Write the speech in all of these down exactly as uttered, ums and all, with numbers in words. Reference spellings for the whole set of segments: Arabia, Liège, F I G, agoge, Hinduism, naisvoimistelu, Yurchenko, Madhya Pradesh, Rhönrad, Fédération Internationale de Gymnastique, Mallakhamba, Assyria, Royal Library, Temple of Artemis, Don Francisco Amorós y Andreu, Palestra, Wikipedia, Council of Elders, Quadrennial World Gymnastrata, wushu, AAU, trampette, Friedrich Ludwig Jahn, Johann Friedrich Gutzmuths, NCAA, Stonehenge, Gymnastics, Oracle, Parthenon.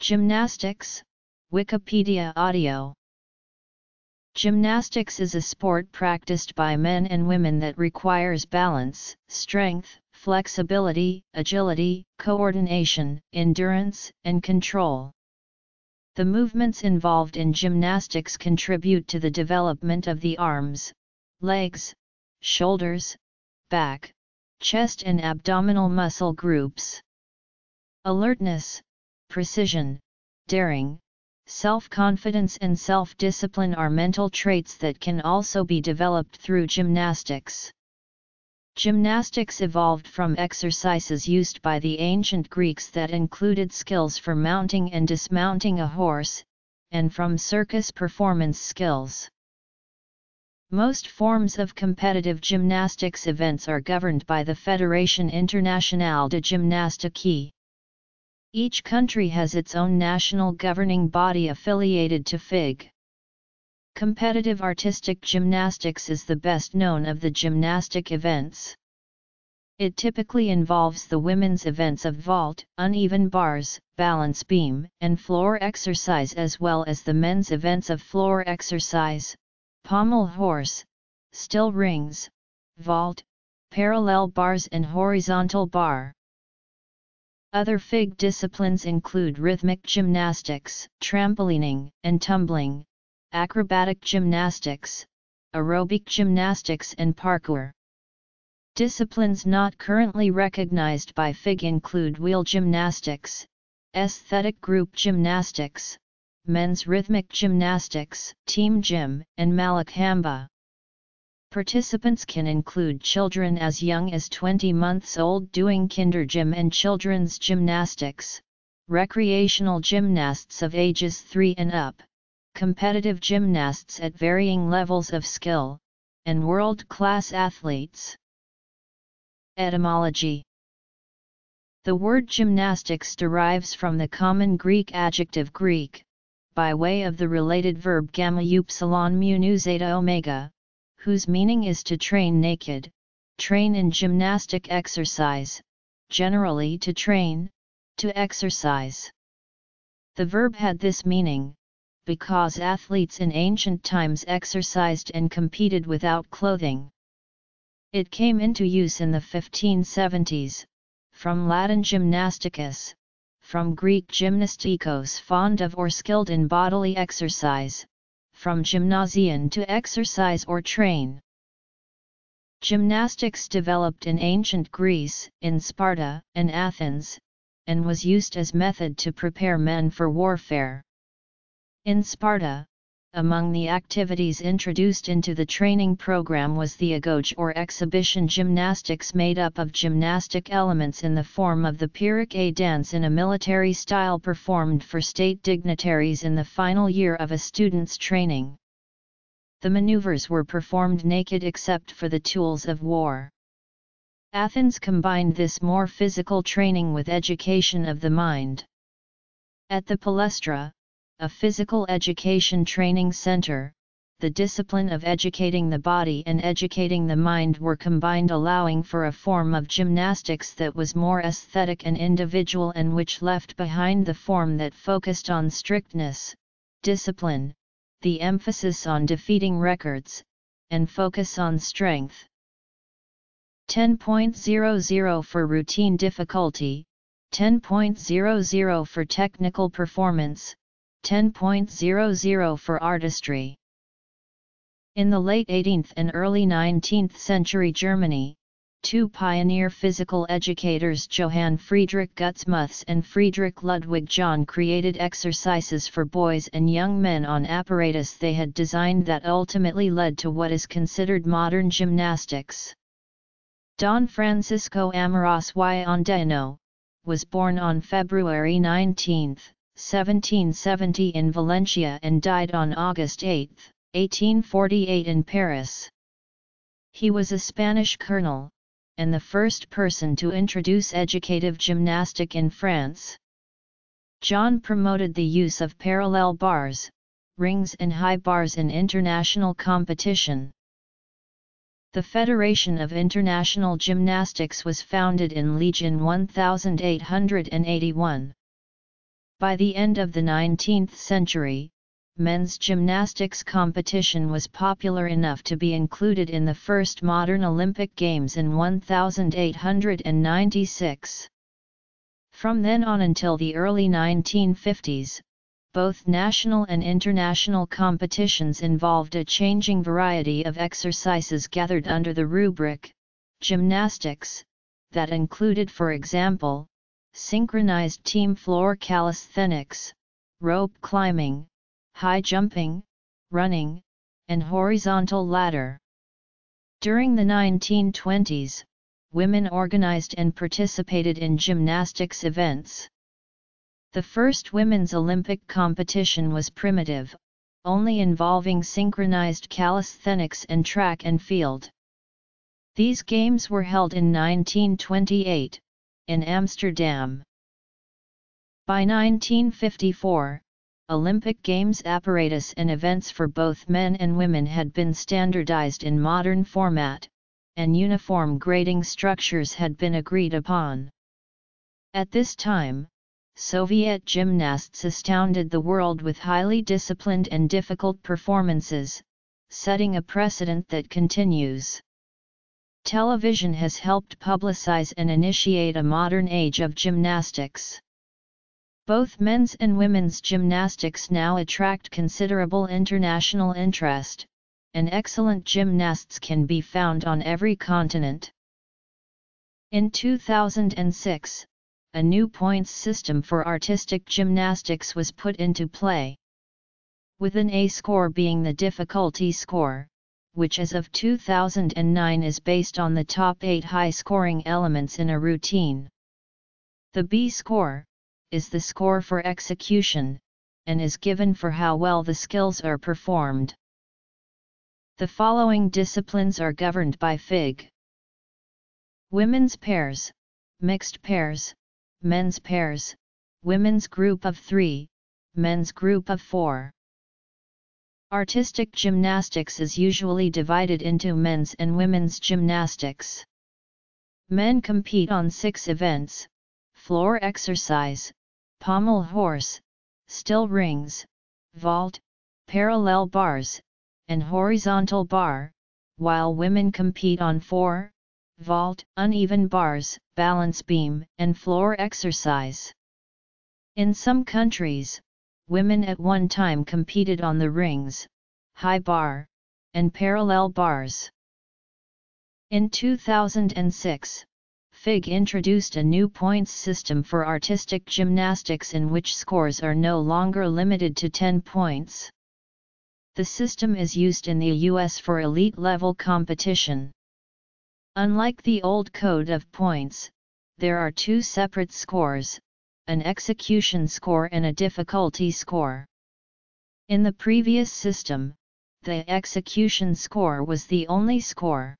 Gymnastics, Wikipedia audio. Gymnastics is a sport practiced by men and women that requires balance, strength, flexibility, agility, coordination, endurance, and control. The movements involved in gymnastics contribute to the development of the arms, legs, shoulders, back, chest and abdominal muscle groups. Alertness, precision, daring, self-confidence and self-discipline are mental traits that can also be developed through gymnastics. Gymnastics evolved from exercises used by the ancient Greeks that included skills for mounting and dismounting a horse, and from circus performance skills. Most forms of competitive gymnastics events are governed by the Fédération Internationale de Gymnastique. Each country has its own national governing body affiliated to F I G. Competitive artistic gymnastics is the best known of the gymnastic events. It typically involves the women's events of vault, uneven bars, balance beam, and floor exercise, as well as the men's events of floor exercise, pommel horse, still rings, vault, parallel bars and horizontal bar. Other F I G disciplines include rhythmic gymnastics, trampolining, and tumbling, acrobatic gymnastics, aerobic gymnastics and parkour. Disciplines not currently recognized by F I G include wheel gymnastics, aesthetic group gymnastics, men's rhythmic gymnastics, team gym, and Mallakhamba. Participants can include children as young as twenty months old doing kinder gym and children's gymnastics, recreational gymnasts of ages three and up, competitive gymnasts at varying levels of skill, and world-class athletes. Etymology. The word gymnastics derives from the common Greek adjective Greek, by way of the related verb gamma upsilon mu nu zeta omega, whose meaning is to train naked, train in gymnastic exercise, generally to train, to exercise. The verb had this meaning because athletes in ancient times exercised and competed without clothing. It came into use in the fifteen seventies, from Latin gymnasticus, from Greek gymnastikos, fond of or skilled in bodily exercise, from gymnasian to exercise or train. Gymnastics developed in ancient Greece, in Sparta and Athens, and was used as method to prepare men for warfare. In Sparta, among the activities introduced into the training program was the agoge or exhibition gymnastics, made up of gymnastic elements in the form of the pyrrhic dance in a military style performed for state dignitaries in the final year of a student's training. The maneuvers were performed naked except for the tools of war. Athens combined this more physical training with education of the mind. At the Palestra, a physical education training center, the discipline of educating the body and educating the mind were combined, allowing for a form of gymnastics that was more aesthetic and individual, and which left behind the form that focused on strictness, discipline, the emphasis on defeating records, and focus on strength. ten point zero zero for routine difficulty, ten point zero zero for technical performance, ten point zero zero for artistry. In the late eighteenth and early nineteenth century Germany, two pioneer physical educators, Johann Friedrich Gutzmuths and Friedrich Ludwig Jahn, created exercises for boys and young men on apparatus they had designed that ultimately led to what is considered modern gymnastics. Don Francisco Amorós y Andreu was born on February nineteenth, seventeen seventy in Valencia and died on August eighth, eighteen forty-eight in Paris. He was a Spanish colonel, and the first person to introduce educative gymnastic in France. Jahn promoted the use of parallel bars, rings and high bars in international competition. The Federation of International Gymnastics was founded in Liège in eighteen eighty-one. By the end of the nineteenth century, men's gymnastics competition was popular enough to be included in the first modern Olympic Games in eighteen ninety-six. From then on until the early nineteen fifties, both national and international competitions involved a changing variety of exercises gathered under the rubric, gymnastics, that included, for example, synchronized team floor calisthenics, rope climbing, high jumping, running, and horizontal ladder. During the nineteen twenties, women organized and participated in gymnastics events. The first women's Olympic competition was primitive, only involving synchronized calisthenics and track and field. These games were held in nineteen twenty-eight, in Amsterdam. By nineteen fifty-four, Olympic Games apparatus and events for both men and women had been standardized in modern format, and uniform grading structures had been agreed upon. At this time, Soviet gymnasts astounded the world with highly disciplined and difficult performances, setting a precedent that continues. Television has helped publicize and initiate a modern age of gymnastics. Both men's and women's gymnastics now attract considerable international interest, and excellent gymnasts can be found on every continent. In two thousand six, a new points system for artistic gymnastics was put into play, with an A score being the difficulty score, which as of two thousand nine is based on the top eight high-scoring elements in a routine. The B score is the score for execution, and is given for how well the skills are performed. The following disciplines are governed by F I G: women's pairs, mixed pairs, men's pairs, women's group of three, men's group of four. Artistic gymnastics is usually divided into men's and women's gymnastics. Men compete on six events: floor exercise, pommel horse, still rings, vault, parallel bars, and horizontal bar, while women compete on four, vault, uneven bars, balance beam, and floor exercise. In some countries, women at one time competed on the rings, high bar, and parallel bars. In two thousand six, F I G introduced a new points system for artistic gymnastics in which scores are no longer limited to ten points. The system is used in the U S for elite-level competition. Unlike the old code of points, there are two separate scores, an execution score and a difficulty score. In the previous system, the execution score was the only score.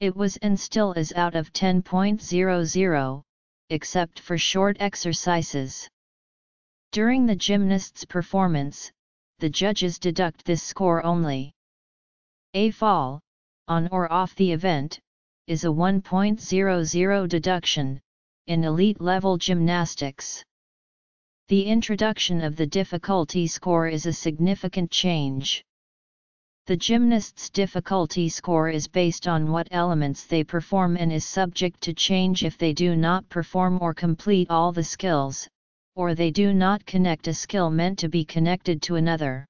It was and still is out of ten point zero zero, except for short exercises. During the gymnast's performance, the judges deduct this score only. A fall, on or off the event, is a one point zero zero deduction, in elite-level gymnastics. The introduction of the difficulty score is a significant change. The gymnast's difficulty score is based on what elements they perform and is subject to change if they do not perform or complete all the skills, or they do not connect a skill meant to be connected to another.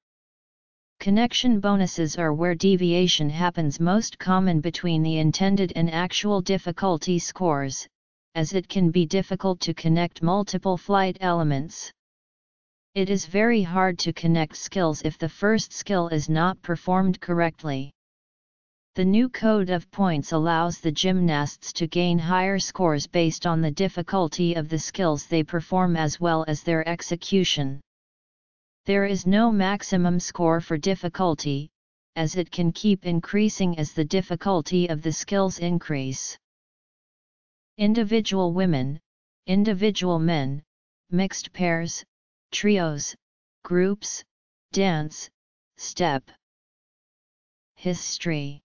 Connection bonuses are where deviation happens most common between the intended and actual difficulty scores, as it can be difficult to connect multiple flight elements. It is very hard to connect skills if the first skill is not performed correctly. The new code of points allows the gymnasts to gain higher scores based on the difficulty of the skills they perform as well as their execution. There is no maximum score for difficulty, as it can keep increasing as the difficulty of the skills increase. Individual women, individual men, mixed pairs, trios, groups, dance, step. History.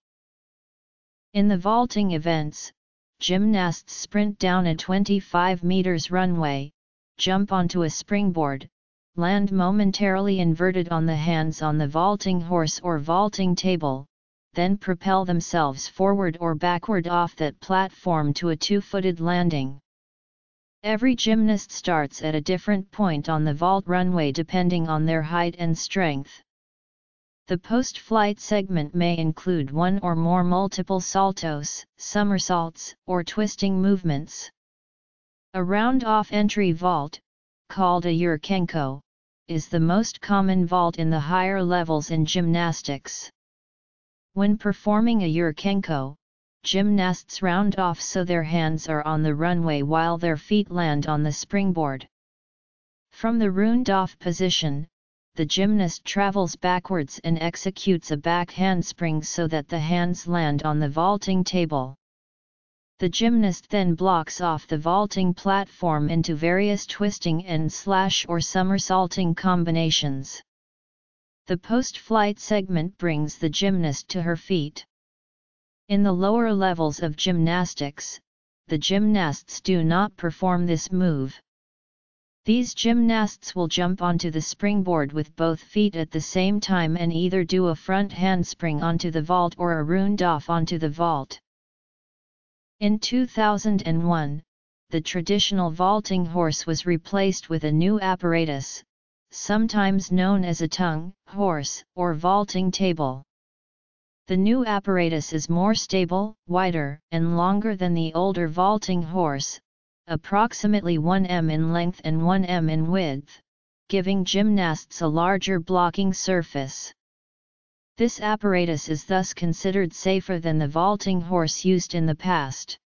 In the vaulting events, gymnasts sprint down a twenty-five meters runway, jump onto a springboard, land momentarily inverted on the hands on the vaulting horse or vaulting table, then propel themselves forward or backward off that platform to a two-footed landing. Every gymnast starts at a different point on the vault runway depending on their height and strength. The post-flight segment may include one or more multiple saltos, somersaults, or twisting movements. A round-off entry vault, called a Yurchenko, is the most common vault in the higher levels in gymnastics. When performing a Yurchenko, gymnasts round off so their hands are on the runway while their feet land on the springboard. From the round-off position, the gymnast travels backwards and executes a back handspring so that the hands land on the vaulting table. The gymnast then blocks off the vaulting platform into various twisting and slash or somersaulting combinations. The post-flight segment brings the gymnast to her feet. In the lower levels of gymnastics, the gymnasts do not perform this move. These gymnasts will jump onto the springboard with both feet at the same time and either do a front handspring onto the vault or a round-off onto the vault. In two thousand one, the traditional vaulting horse was replaced with a new apparatus, sometimes known as a tongue, horse, or vaulting table. The new apparatus is more stable, wider, and longer than the older vaulting horse, approximately one meter in length and one meter in width, giving gymnasts a larger blocking surface. This apparatus is thus considered safer than the vaulting horse used in the past.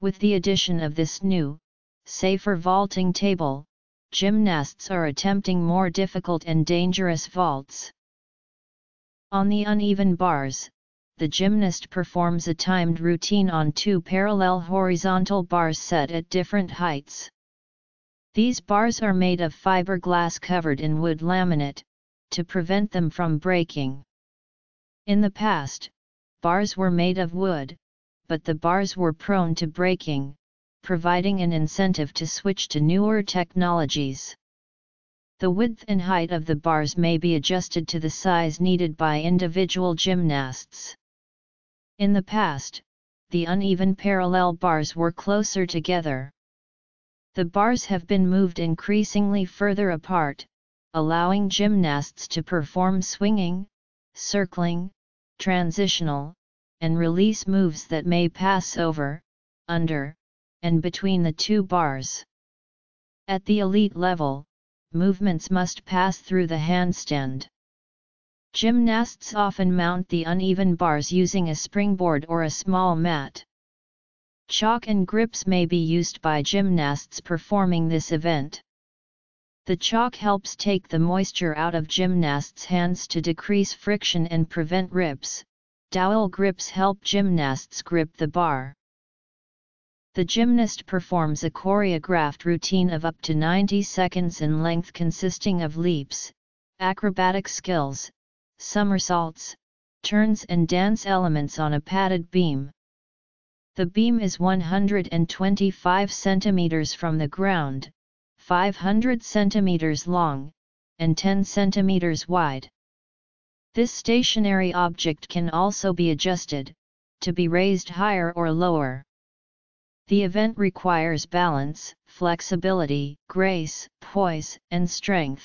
With the addition of this new, safer vaulting table, gymnasts are attempting more difficult and dangerous vaults. On the uneven bars, the gymnast performs a timed routine on two parallel horizontal bars set at different heights. These bars are made of fiberglass covered in wood laminate, to prevent them from breaking. In the past, bars were made of wood, but the bars were prone to breaking, providing an incentive to switch to newer technologies. The width and height of the bars may be adjusted to the size needed by individual gymnasts. In the past, the uneven parallel bars were closer together. The bars have been moved increasingly further apart, allowing gymnasts to perform swinging, circling, transitional, and release moves that may pass over, under, and between the two bars. At the elite level, movements must pass through the handstand. Gymnasts often mount the uneven bars using a springboard or a small mat. Chalk and grips may be used by gymnasts performing this event. The chalk helps take the moisture out of gymnasts' hands to decrease friction and prevent rips. Dowel grips help gymnasts grip the bar. The gymnast performs a choreographed routine of up to ninety seconds in length consisting of leaps, acrobatic skills, somersaults, turns and dance elements on a padded beam. The beam is one hundred twenty-five centimeters from the ground, five hundred centimeters long, and ten centimeters wide. This stationary object can also be adjusted, to be raised higher or lower. The event requires balance, flexibility, grace, poise, and strength.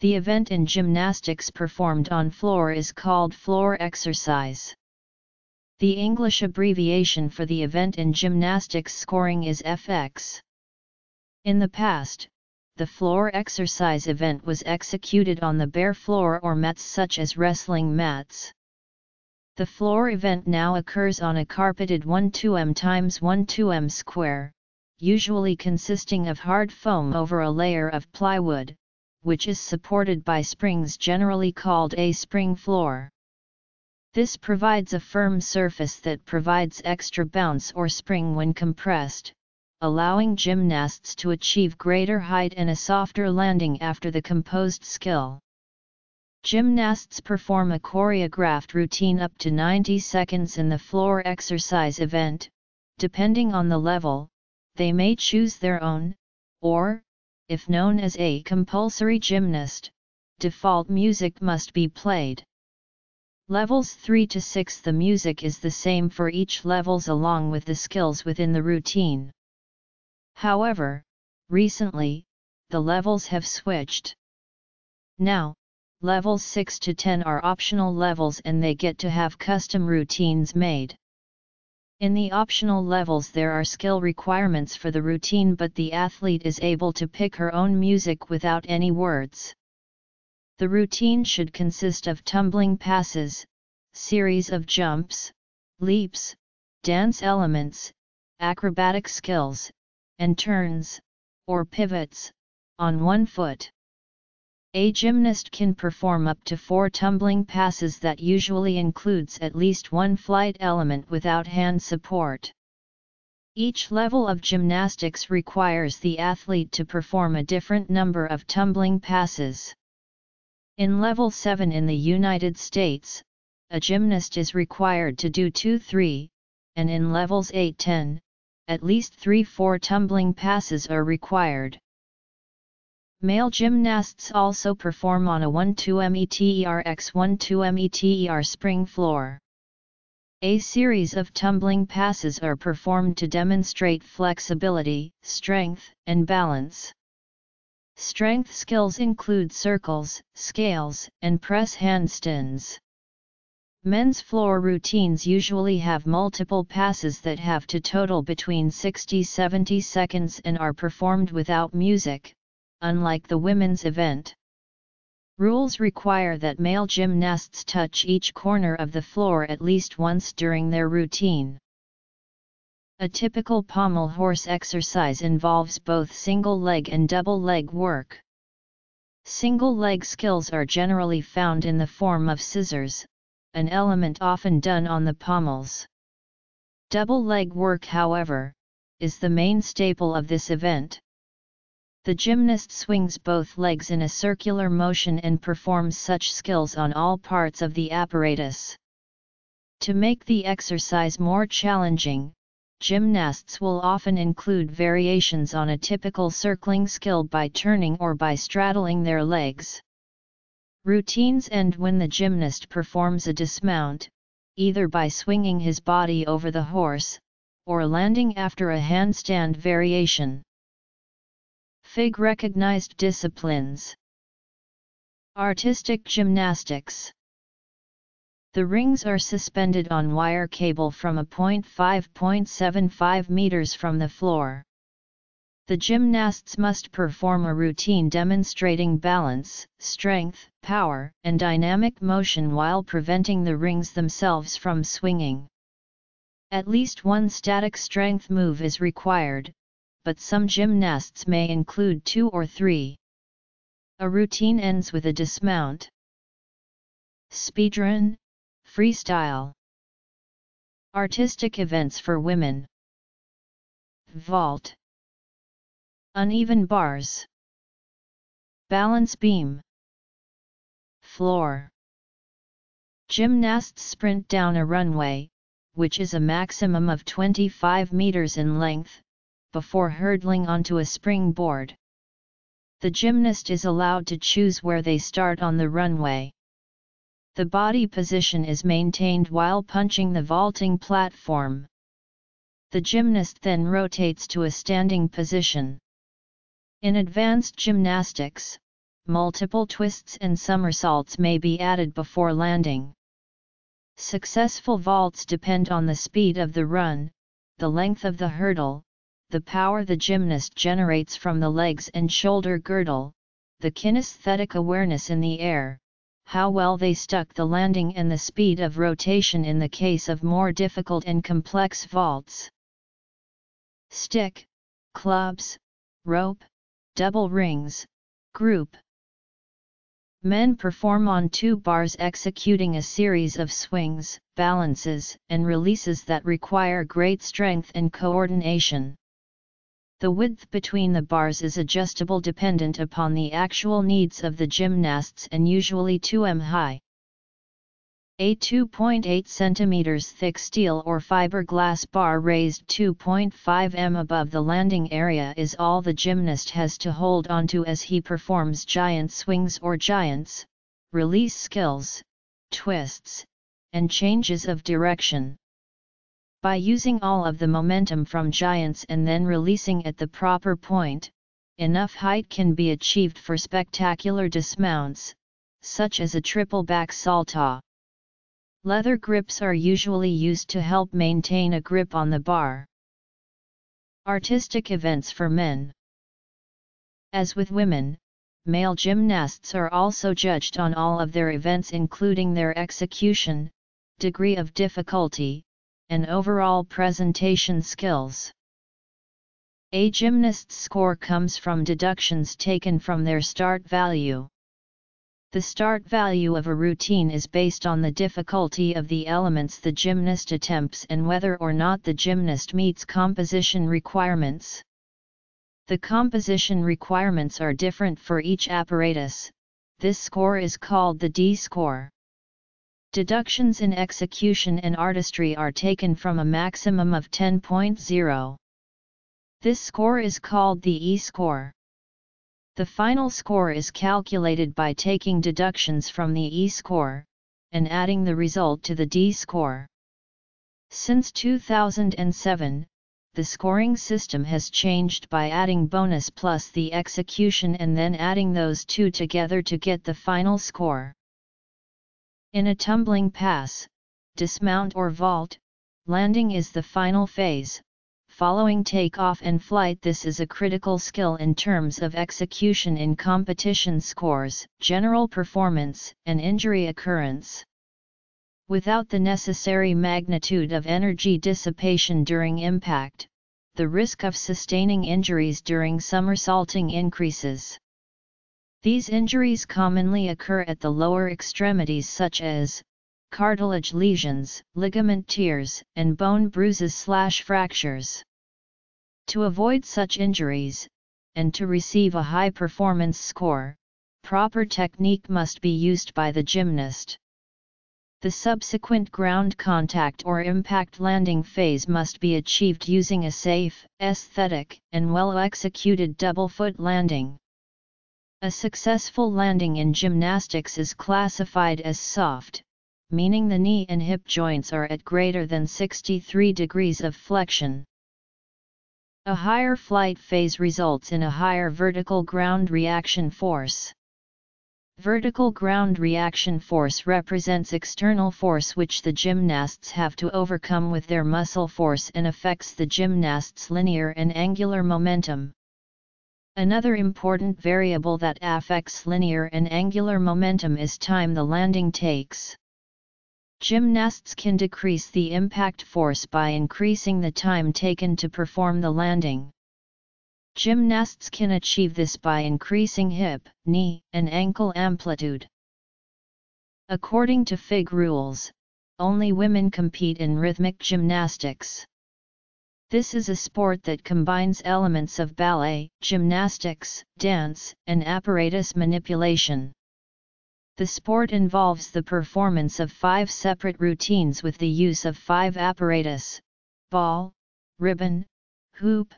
The event in gymnastics performed on floor is called floor exercise. The English abbreviation for the event in gymnastics scoring is F X. In the past, the floor exercise event was executed on the bare floor or mats such as wrestling mats. The floor event now occurs on a carpeted one by two meters by one by two meters square, usually consisting of hard foam over a layer of plywood, which is supported by springs generally called a spring floor. This provides a firm surface that provides extra bounce or spring when compressed, allowing gymnasts to achieve greater height and a softer landing after the composed skill. Gymnasts perform a choreographed routine up to ninety seconds in the floor exercise event. Depending on the level, they may choose their own, or, if known as a compulsory gymnast, default music must be played. Levels three to six. The music is the same for each levels along with the skills within the routine. However, recently, the levels have switched. Now, levels six to ten are optional levels and they get to have custom routines made. In the optional levels there are skill requirements for the routine, but the athlete is able to pick her own music without any words. The routine should consist of tumbling passes, series of jumps, leaps, dance elements, acrobatic skills, and turns, or pivots, on one foot. A gymnast can perform up to four tumbling passes that usually includes at least one flight element without hand support. Each level of gymnastics requires the athlete to perform a different number of tumbling passes. In level seven in the United States, a gymnast is required to do two three, and in levels eight ten, at least three four tumbling passes are required. Male gymnasts also perform on a one two meter by one two meter spring floor. A series of tumbling passes are performed to demonstrate flexibility, strength, and balance. Strength skills include circles, scales, and press handstands. Men's floor routines usually have multiple passes that have to total between sixty to seventy seconds and are performed without music, unlike the women's event. Rules require that male gymnasts touch each corner of the floor at least once during their routine. A typical pommel horse exercise involves both single leg and double leg work. Single leg skills are generally found in the form of scissors, an element often done on the pommels. Double leg work, however, is the main staple of this event. The gymnast swings both legs in a circular motion and performs such skills on all parts of the apparatus. To make the exercise more challenging, gymnasts will often include variations on a typical circling skill by turning or by straddling their legs. Routines end when the gymnast performs a dismount, either by swinging his body over the horse, or landing after a handstand variation. F I G recognized disciplines. Artistic gymnastics. The rings are suspended on wire cable from a zero point five to zero point seven five meters from the floor. The gymnasts must perform a routine demonstrating balance, strength, power, and dynamic motion while preventing the rings themselves from swinging. At least one static strength move is required, but some gymnasts may include two or three. A routine ends with a dismount. Speedrun, freestyle. Artistic events for women. Vault. Uneven bars. Balance beam. Floor. Gymnasts sprint down a runway, which is a maximum of twenty-five meters in length, before hurdling onto a springboard. The gymnast is allowed to choose where they start on the runway. The body position is maintained while punching the vaulting platform. The gymnast then rotates to a standing position. In advanced gymnastics, multiple twists and somersaults may be added before landing. Successful vaults depend on the speed of the run, the length of the hurdle, the power the gymnast generates from the legs and shoulder girdle, the kinesthetic awareness in the air, how well they stuck the landing, and the speed of rotation in the case of more difficult and complex vaults. Stick, clubs, rope, double rings, group. Men perform on two bars executing a series of swings, balances, and releases that require great strength and coordination. The width between the bars is adjustable dependent upon the actual needs of the gymnasts and usually two meters high. A two point eight centimeters thick steel or fiberglass bar raised two point five meters above the landing area is all the gymnast has to hold onto as he performs giant swings or giants, release skills, twists, and changes of direction. By using all of the momentum from giants and then releasing at the proper point, enough height can be achieved for spectacular dismounts, such as a triple back salto. Leather grips are usually used to help maintain a grip on the bar. Artistic events for men. As with women, male gymnasts are also judged on all of their events, including their execution, degree of difficulty, and overall presentation skills. A gymnast's score comes from deductions taken from their start value. The start value of a routine is based on the difficulty of the elements the gymnast attempts and whether or not the gymnast meets composition requirements. The composition requirements are different for each apparatus. This score is called the D-score. Deductions in execution and artistry are taken from a maximum of ten. This score is called the E-score. The final score is calculated by taking deductions from the E-score, and adding the result to the D-score. Since two thousand seven, the scoring system has changed by adding bonus plus the execution and then adding those two together to get the final score. In a tumbling pass, dismount or vault, landing is the final phase. Following takeoff and flight, this is a critical skill in terms of execution in competition scores, general performance, and injury occurrence. Without the necessary magnitude of energy dissipation during impact, the risk of sustaining injuries during somersaulting increases. These injuries commonly occur at the lower extremities, such as cartilage lesions, ligament tears, and bone bruises/fractures. To avoid such injuries, and to receive a high-performance score, proper technique must be used by the gymnast. The subsequent ground contact or impact landing phase must be achieved using a safe, aesthetic, and well-executed double-foot landing. A successful landing in gymnastics is classified as soft, meaning the knee and hip joints are at greater than sixty-three degrees of flexion. A higher flight phase results in a higher vertical ground reaction force. Vertical ground reaction force represents external force which the gymnasts have to overcome with their muscle force and affects the gymnast's linear and angular momentum. Another important variable that affects linear and angular momentum is time the landing takes. Gymnasts can decrease the impact force by increasing the time taken to perform the landing. Gymnasts can achieve this by increasing hip, knee, and ankle amplitude. According to F I G rules, only women compete in rhythmic gymnastics. This is a sport that combines elements of ballet, gymnastics, dance, and apparatus manipulation. The sport involves the performance of five separate routines with the use of five apparatus: ball, ribbon, hoop,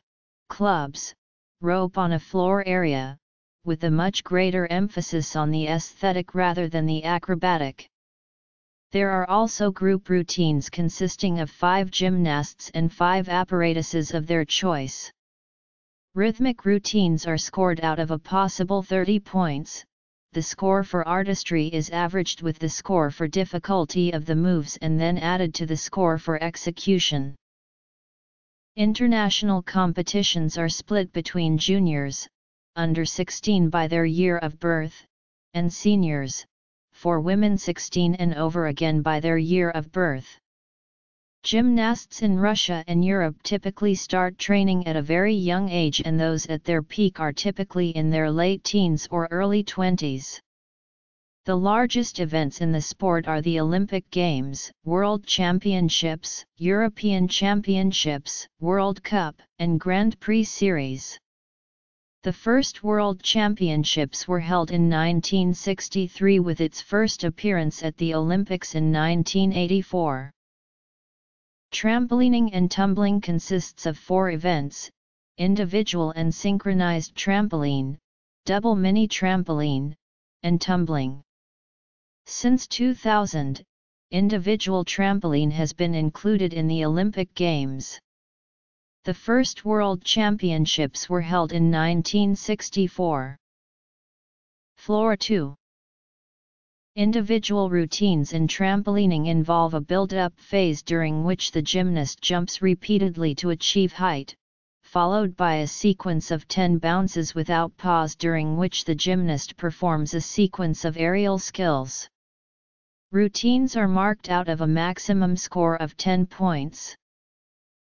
clubs, rope on a floor area, with a much greater emphasis on the aesthetic rather than the acrobatic. There are also group routines consisting of five gymnasts and five apparatuses of their choice. Rhythmic routines are scored out of a possible thirty points. The score for artistry is averaged with the score for difficulty of the moves and then added to the score for execution. International competitions are split between juniors, under sixteen by their year of birth, and seniors, for women sixteen and over again by their year of birth. Gymnasts in Russia and Europe typically start training at a very young age, and those at their peak are typically in their late teens or early twenties. The largest events in the sport are the Olympic Games, World Championships, European Championships, World Cup, and Grand Prix Series. The first World Championships were held in nineteen sixty-three with its first appearance at the Olympics in nineteen eighty-four. Trampolining and tumbling consists of four events: individual and synchronized trampoline, double mini trampoline, and tumbling. Since two thousand, individual trampoline has been included in the Olympic Games. The first World Championships were held in nineteen sixty-four. Floor two. Individual routines in trampolining involve a build-up phase during which the gymnast jumps repeatedly to achieve height, followed by a sequence of ten bounces without pause during which the gymnast performs a sequence of aerial skills. Routines are marked out of a maximum score of ten points.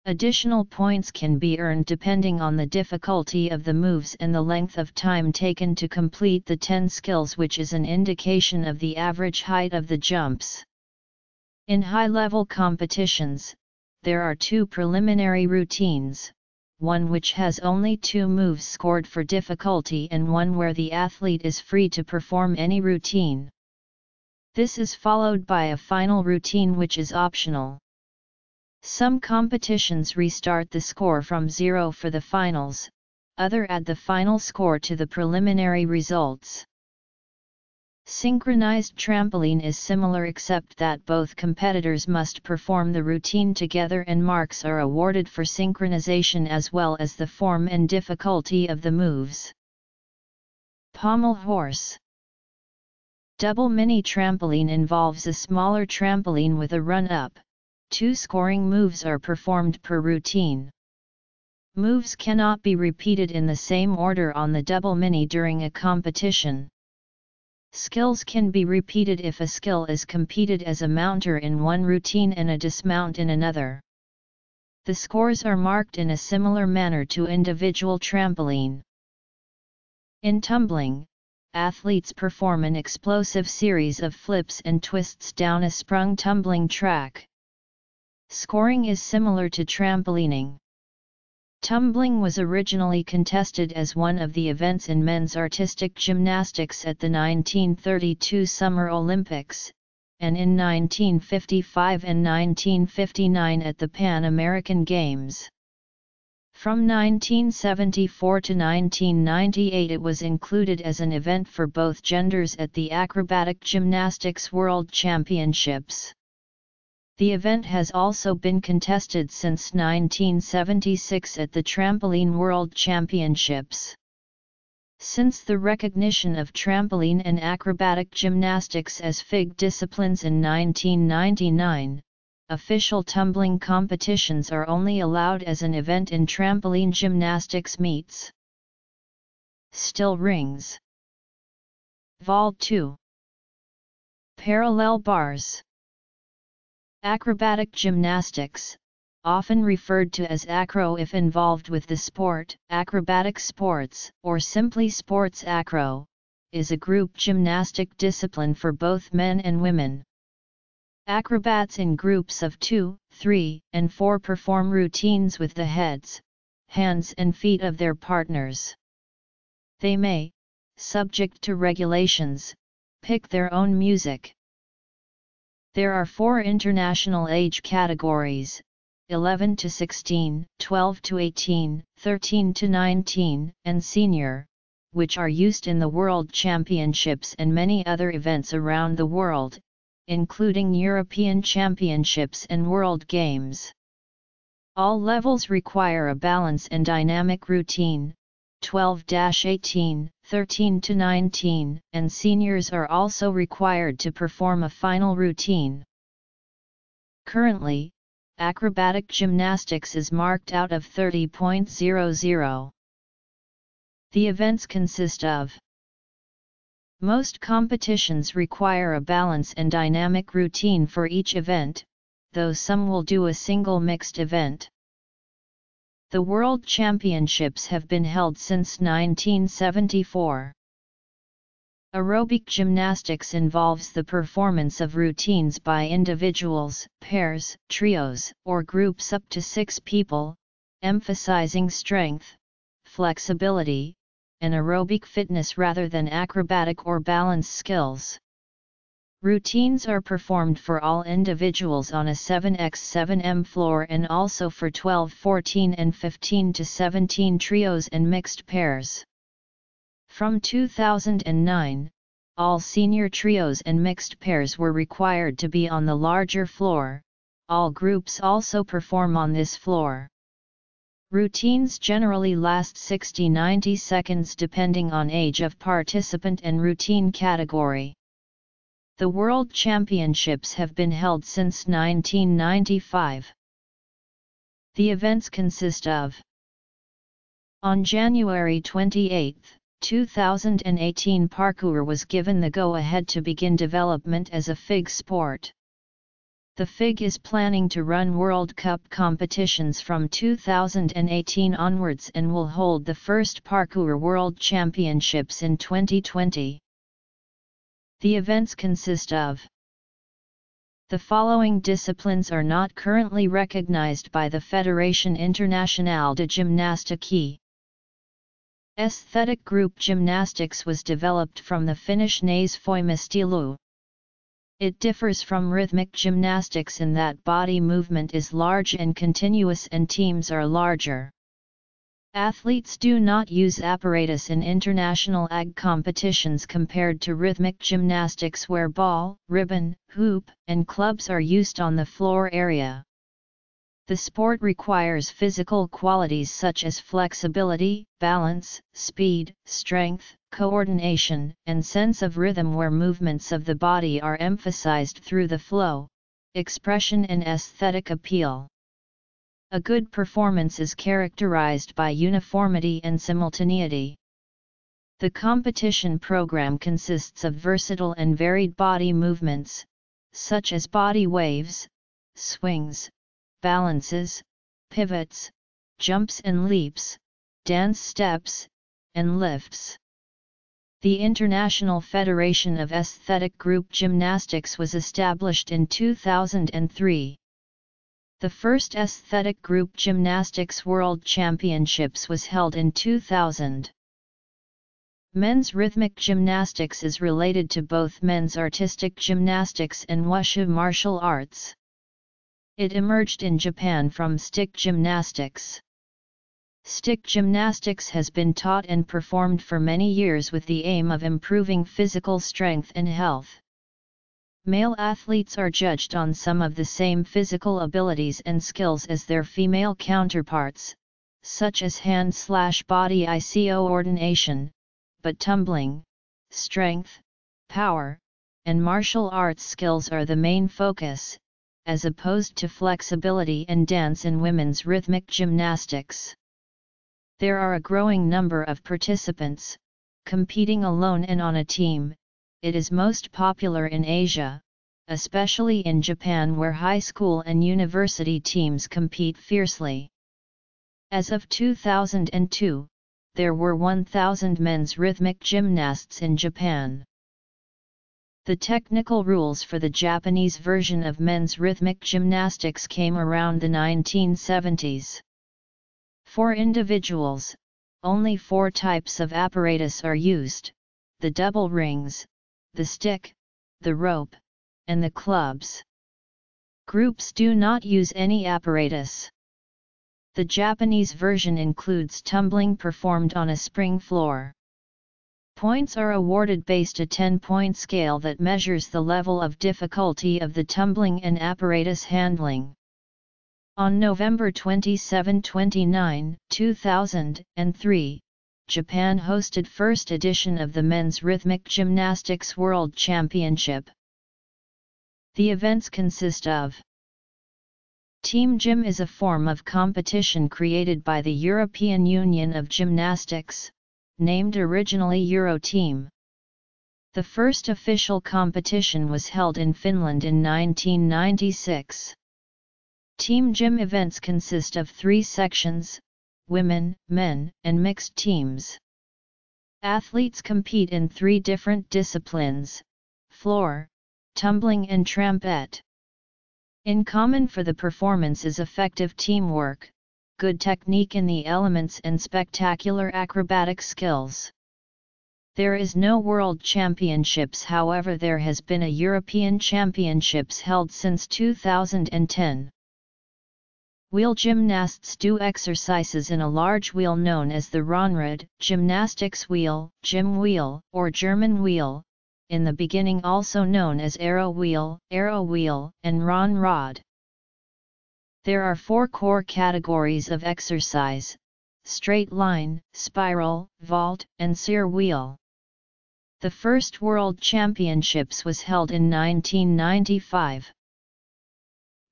Additional points can be earned depending on the difficulty of the moves and the length of time taken to complete the ten skills, which is an indication of the average height of the jumps. In high-level competitions, there are two preliminary routines, one which has only two moves scored for difficulty and one where the athlete is free to perform any routine. This is followed by a final routine which is optional. Some competitions restart the score from zero for the finals, others add the final score to the preliminary results. Synchronized trampoline is similar except that both competitors must perform the routine together and marks are awarded for synchronization as well as the form and difficulty of the moves. Pommel horse. Double mini trampoline involves a smaller trampoline with a run-up. Two scoring moves are performed per routine. Moves cannot be repeated in the same order on the double mini during a competition. Skills can be repeated if a skill is competed as a mounter in one routine and a dismount in another. The scores are marked in a similar manner to individual trampoline. In tumbling, athletes perform an explosive series of flips and twists down a sprung tumbling track. Scoring is similar to trampolining. Tumbling was originally contested as one of the events in men's artistic gymnastics at the nineteen thirty-two Summer Olympics, and in nineteen fifty-five and nineteen fifty-nine at the Pan American Games. From nineteen seventy-four to nineteen ninety-eight it was included as an event for both genders at the Acrobatic Gymnastics World Championships. The event has also been contested since nineteen seventy-six at the Trampoline World Championships. Since the recognition of trampoline and acrobatic gymnastics as F I G disciplines in nineteen ninety-nine, official tumbling competitions are only allowed as an event in trampoline gymnastics meets. Still rings. Vault two. Parallel bars. Acrobatic gymnastics, often referred to as acro if involved with the sport, acrobatic sports, or simply sports acro, is a group gymnastic discipline for both men and women. Acrobats in groups of two, three, and four perform routines with the heads, hands and feet of their partners. They may, subject to regulations, pick their own music. There are four international age categories, eleven to sixteen, twelve to eighteen, thirteen to nineteen, and senior, which are used in the World Championships and many other events around the world, including European Championships and World Games. All levels require a balance and dynamic routine. twelve to eighteen, thirteen to nineteen, and seniors are also required to perform a final routine. Currently, acrobatic gymnastics is marked out of thirty point zero zero. The events consist of: most competitions require a balance and dynamic routine for each event, though some will do a single mixed event. The World Championships have been held since nineteen seventy-four. Aerobic gymnastics involves the performance of routines by individuals, pairs, trios, or groups up to six people, emphasizing strength, flexibility, and aerobic fitness rather than acrobatic or balance skills. Routines are performed for all individuals on a seven by seven meters floor and also for twelve, fourteen and fifteen to seventeen trios and mixed pairs. From two thousand nine, all senior trios and mixed pairs were required to be on the larger floor. All groups also perform on this floor. Routines generally last sixty to ninety seconds depending on age of participant and routine category. The World Championships have been held since nineteen ninety-five. The events consist of: on January twenty-eighth, two thousand eighteen, parkour was given the go-ahead to begin development as a F I G sport. The F I G is planning to run World Cup competitions from two thousand eighteen onwards and will hold the first Parkour World Championships in twenty twenty. The events consist of: the following disciplines are not currently recognized by the Fédération Internationale de Gymnastique. Aesthetic group gymnastics was developed from the Finnish naisvoimistelu. It differs from rhythmic gymnastics in that body movement is large and continuous and teams are larger. Athletes do not use apparatus in international A G competitions compared to rhythmic gymnastics where ball, ribbon, hoop, and clubs are used on the floor area. The sport requires physical qualities such as flexibility, balance, speed, strength, coordination, and sense of rhythm where movements of the body are emphasized through the flow, expression and aesthetic appeal. A good performance is characterized by uniformity and simultaneity. The competition program consists of versatile and varied body movements, such as body waves, swings, balances, pivots, jumps and leaps, dance steps, and lifts. The International Federation of Aesthetic Group Gymnastics was established in two thousand three. The first Aesthetic Group Gymnastics World Championships was held in two thousand. Men's rhythmic gymnastics is related to both men's artistic gymnastics and wushu martial arts. It emerged in Japan from stick gymnastics. Stick gymnastics has been taught and performed for many years with the aim of improving physical strength and health. Male athletes are judged on some of the same physical abilities and skills as their female counterparts, such as hand-slash-body coordination, but tumbling, strength, power, and martial arts skills are the main focus, as opposed to flexibility and dance in women's rhythmic gymnastics. There are a growing number of participants, competing alone and on a team. It is most popular in Asia, especially in Japan where high school and university teams compete fiercely. As of two thousand two, there were one thousand men's rhythmic gymnasts in Japan. The technical rules for the Japanese version of men's rhythmic gymnastics came around the nineteen seventies. For individuals, only four types of apparatus are used: the double rings, the stick, the rope, and the clubs. Groups do not use any apparatus. The Japanese version includes tumbling performed on a spring floor. Points are awarded based on a ten-point scale that measures the level of difficulty of the tumbling and apparatus handling. On November twenty-seventh to twenty-ninth, two thousand three, Japan hosted first edition of the Men's Rhythmic Gymnastics World Championship. The events consist of: team gym is a form of competition created by the European Union of Gymnastics, named originally Euro Team. The first official competition was held in Finland in nineteen ninety-six. Team gym events consist of three sections: women, men, and mixed teams. Athletes compete in three different disciplines: floor, tumbling and trampette. In common for the performance is effective teamwork, good technique in the elements and spectacular acrobatic skills. There is no World Championships, however there has been a European Championships held since two thousand ten. Wheel gymnasts do exercises in a large wheel known as the Rhönrad, gymnastics wheel, gym wheel, or German wheel, in the beginning also known as arrow wheel, arrow wheel, and Rhönrad. There are four core categories of exercise: straight line, spiral, vault, and sear wheel. The first World Championships was held in nineteen ninety-five.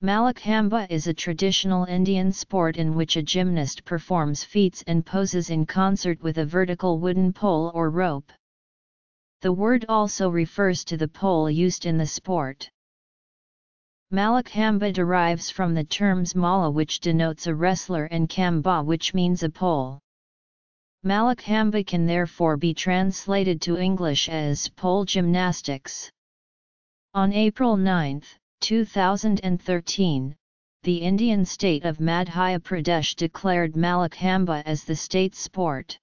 Mallakhamba is a traditional Indian sport in which a gymnast performs feats and poses in concert with a vertical wooden pole or rope. The word also refers to the pole used in the sport. Mallakhamba derives from the terms malla, which denotes a wrestler, and khamba, which means a pole. Mallakhamba can therefore be translated to English as pole gymnastics. On April ninth, two thousand thirteen, the Indian state of Madhya Pradesh declared Mallakhamba as the state sport.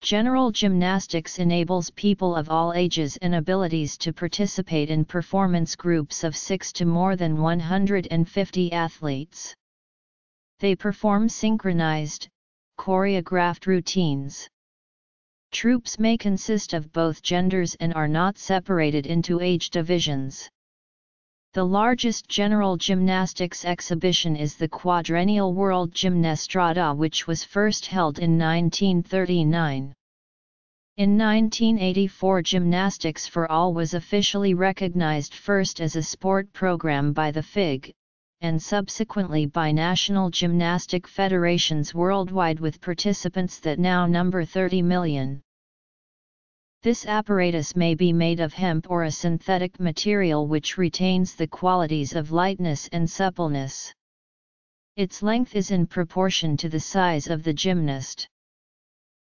General gymnastics enables people of all ages and abilities to participate in performance groups of six to more than one hundred fifty athletes. They perform synchronized, choreographed routines. Troupes may consist of both genders and are not separated into age divisions. The largest general gymnastics exhibition is the Quadrennial World Gymnastrata, which was first held in nineteen thirty-nine. In nineteen eighty-four, Gymnastics for All was officially recognized first as a sport program by the F I G, and subsequently by national gymnastic federations worldwide, with participants that now number thirty million. This apparatus may be made of hemp or a synthetic material which retains the qualities of lightness and suppleness. Its length is in proportion to the size of the gymnast.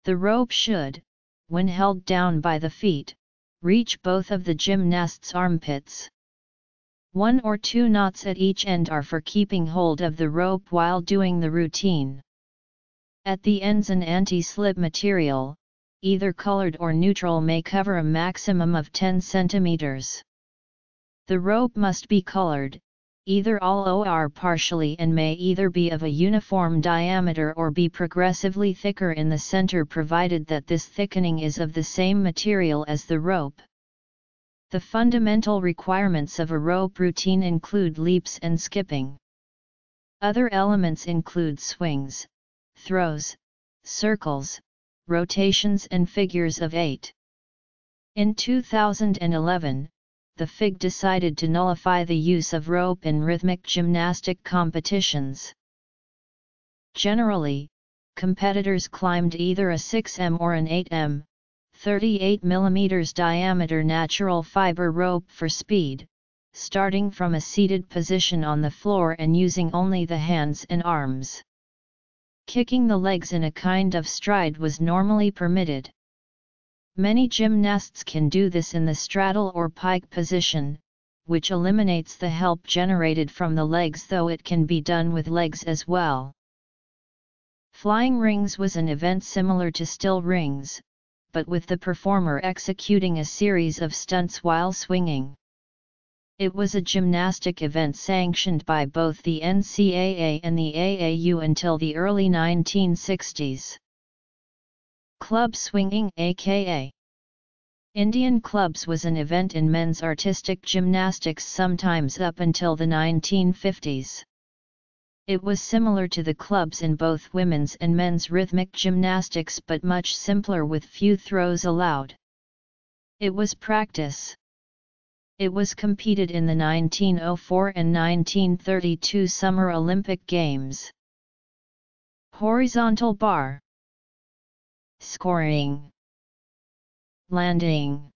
The rope should, when held down by the feet, reach both of the gymnast's armpits. One or two knots at each end are for keeping hold of the rope while doing the routine. At the ends, an anti-slip material, either colored or neutral, may cover a maximum of ten centimeters. The rope must be colored, either all or partially, and may either be of a uniform diameter or be progressively thicker in the center, provided that this thickening is of the same material as the rope. The fundamental requirements of a rope routine include leaps and skipping. Other elements include swings, throws, circles, rotations, and figures of eight. In two thousand eleven, the F I G decided to nullify the use of rope in rhythmic gymnastic competitions. Generally, competitors climbed either a six meter or an eight meter, thirty-eight millimeter diameter natural fiber rope for speed, starting from a seated position on the floor and using only the hands and arms. Kicking the legs in a kind of stride was normally permitted. Many gymnasts can do this in the straddle or pike position, which eliminates the help generated from the legs, though it can be done with legs as well. Flying rings was an event similar to still rings, but with the performer executing a series of stunts while swinging. It was a gymnastic event sanctioned by both the N C A A and the A A U until the early nineteen sixties. Club swinging, aka Indian clubs, was an event in men's artistic gymnastics sometimes up until the nineteen fifties. It was similar to the clubs in both women's and men's rhythmic gymnastics, but much simpler, with few throws allowed. It was practice. It was competed in the nineteen oh four and nineteen thirty-two Summer Olympic Games. Horizontal bar, scoring, landing.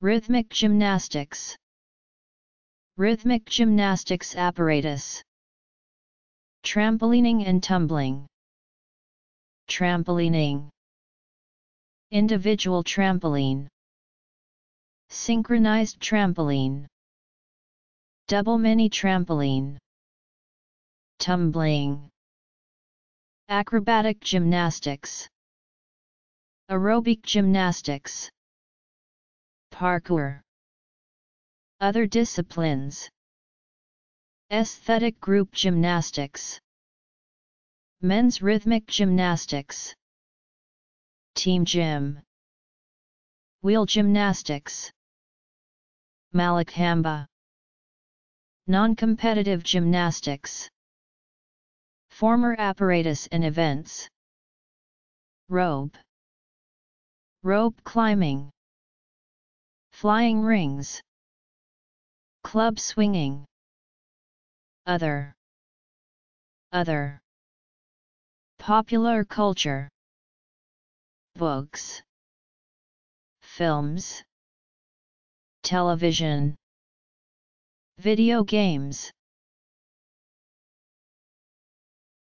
Rhythmic gymnastics. Rhythmic gymnastics apparatus. Trampolining and tumbling. Trampolining. Individual trampoline. Synchronized trampoline. Double mini trampoline. Tumbling. Acrobatic gymnastics. Aerobic gymnastics. Parkour. Other disciplines. Aesthetic group gymnastics. Men's rhythmic gymnastics. Team gym. Wheel gymnastics. Mallakhamba. Non-competitive gymnastics. Former apparatus and events. Rope. Rope climbing. Flying rings. Club swinging. Other. Other. Popular culture. Books. Films. Television. Video games.